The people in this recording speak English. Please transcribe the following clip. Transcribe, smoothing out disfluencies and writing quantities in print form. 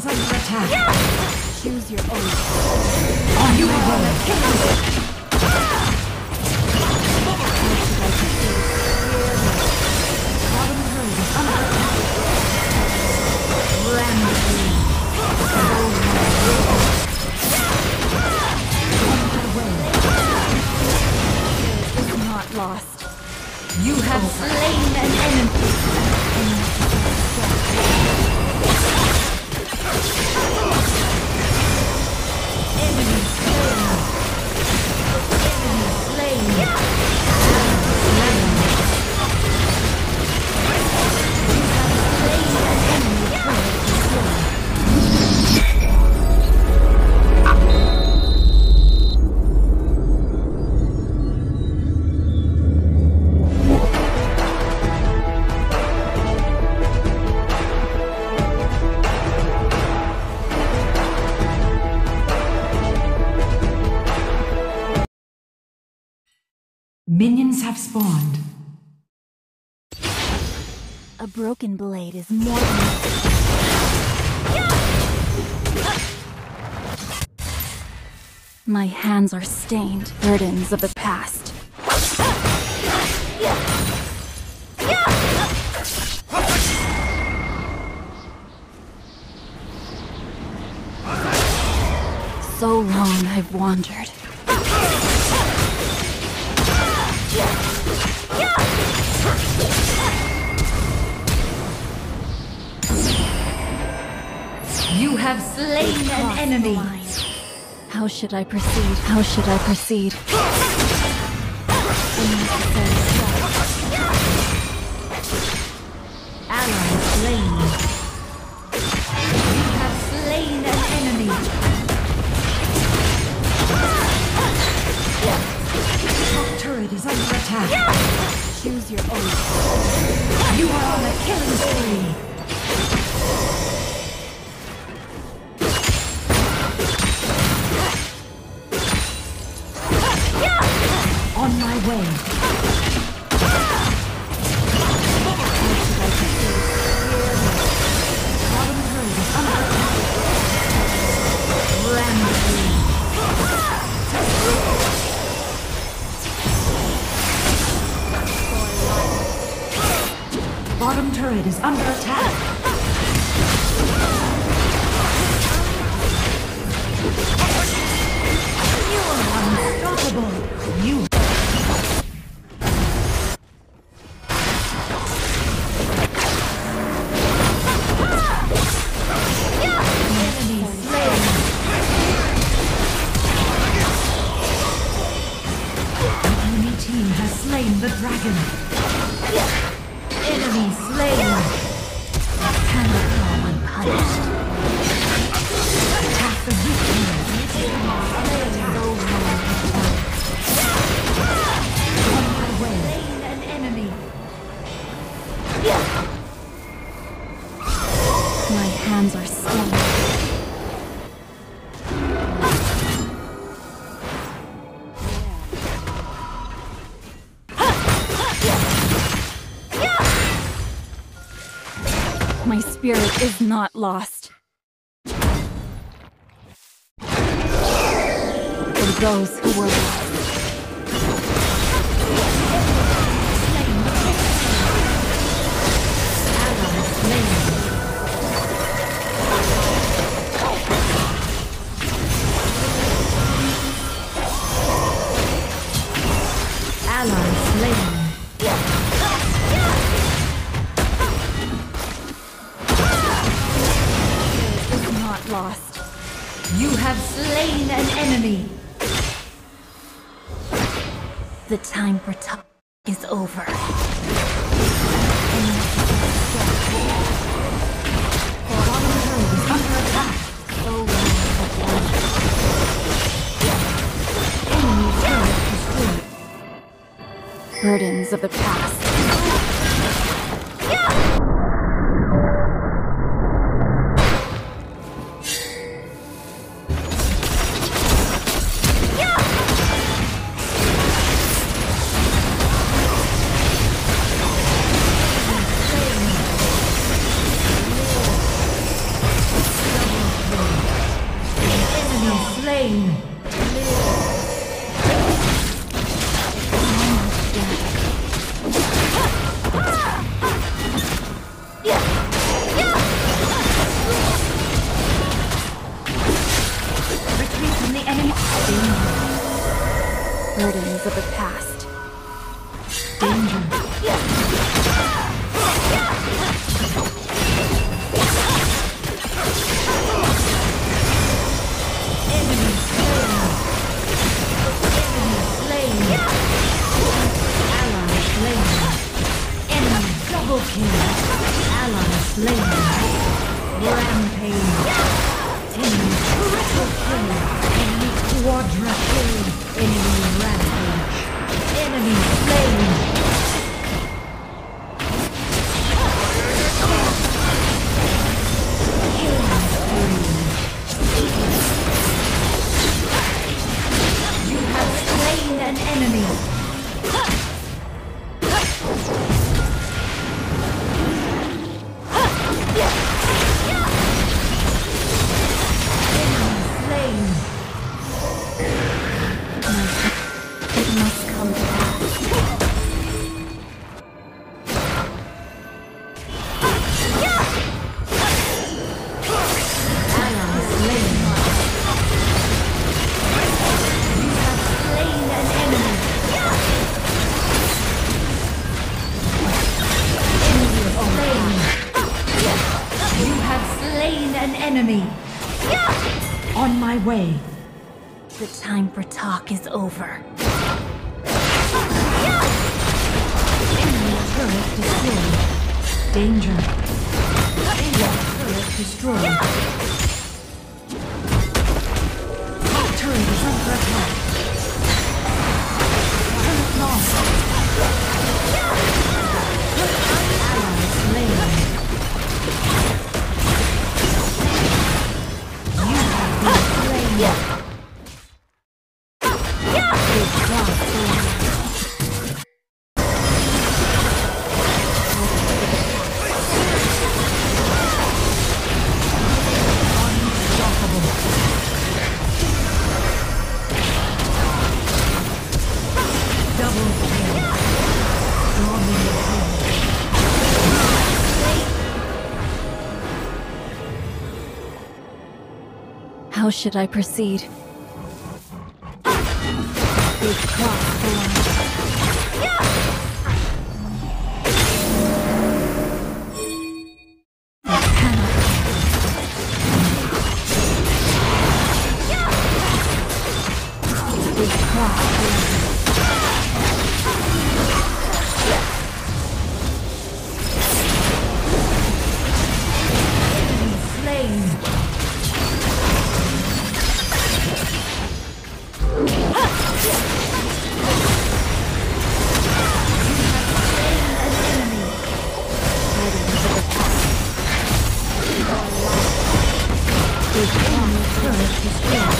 is under attack. Yeah. Choose your own. On your own. Lost. You have slain an enemy. Enemy slain. Enemy slain. Minions have spawned. A broken blade is more than my hands are stained, burdens of the past. So long I've wandered. You have slain an enemy. How should I proceed? How should I proceed? Ally slain. You have slain an enemy. Top turret is under attack. Choose your own. You are on a killing spree. On my way. Bottom turret is under attack. You are unstoppable. You. The dragon. Enemy slain. Cannot go unpunished. Attack the victim. On my way. Slain an enemy. My hands are stained. My spirit is not lost. For those who were lost. Allies slain. Lost. You have slain an enemy. The time for talk is over. Burdens of the past. slain. Retreat from the enemy. Danger. Burdens of the past. Way. The time for talk is over. Enemy turret destroyed. Danger. Enemy turret destroyed. Turret is under attack. Turret lost. Allies slain. How should I proceed? Turret destroyed.